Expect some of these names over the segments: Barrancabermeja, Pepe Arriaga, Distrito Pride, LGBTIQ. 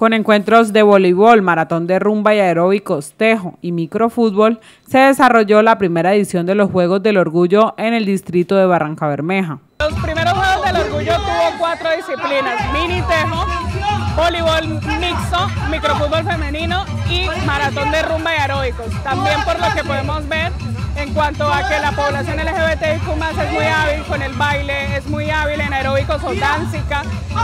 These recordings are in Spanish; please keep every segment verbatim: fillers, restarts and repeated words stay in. Con encuentros de voleibol, maratón de rumba y aeróbico, tejo y microfútbol, se desarrolló la primera edición de los Juegos del Orgullo en el distrito de Barrancabermeja. Los primeros Juegos del Orgullo tuvo cuatro disciplinas: mini tejo, voleibol mixto, microfútbol femenino y maratón de rumba y aeróbicos. También, por lo que podemos ver, en cuanto a que la población L G B T I Q más es muy hábil con el baile, es muy hábil en aeróbicos o danza,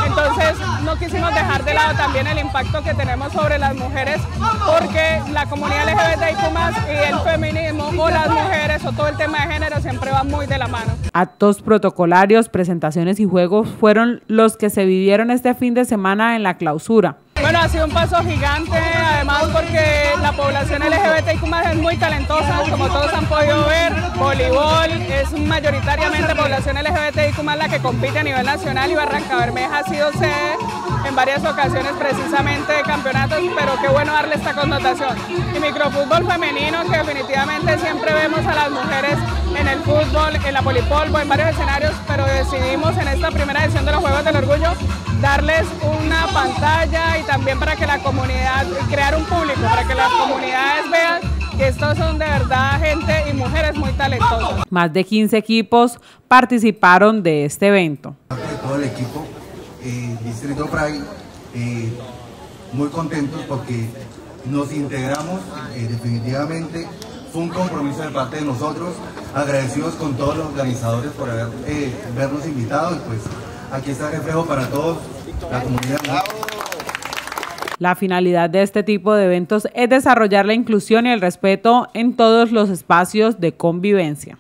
entonces no quisimos dejar de lado también el impacto que tenemos sobre las mujeres, porque la comunidad L G B T I Q más y el feminismo o las mujeres o todo el tema de género siempre va muy de la mano. Actos protocolarios, presentaciones y juegos fueron los que se vivieron este fin de semana en la clausura. Bueno, ha sido un paso gigante, además porque la población L G B T I Q más es muy talentosa, como todos han podido ver. Voleibol es mayoritariamente población L G B T I Q más la que compite a nivel nacional, y Barrancabermeja ha sido sede en varias ocasiones precisamente de campeonatos, pero qué bueno darle esta connotación. Y microfútbol femenino, que definitivamente siempre vemos a las mujeres en el fútbol, en la polipolvo, en varios escenarios, pero decidimos en esta primera edición de los Juegos del Orgullo darles una pantalla y también para que la comunidad, crear un público, para que las comunidades vean que estos son de verdad gente y mujeres muy talentosas. Más de quince equipos participaron de este evento. Todo el equipo, eh, Distrito Pride, eh, muy contentos porque nos integramos, eh, definitivamente fue un compromiso de parte de nosotros, agradecidos con todos los organizadores por haber, eh, habernos invitado, y pues aquí está el reflejo para todos, la comunidad. La finalidad de este tipo de eventos es desarrollar la inclusión y el respeto en todos los espacios de convivencia.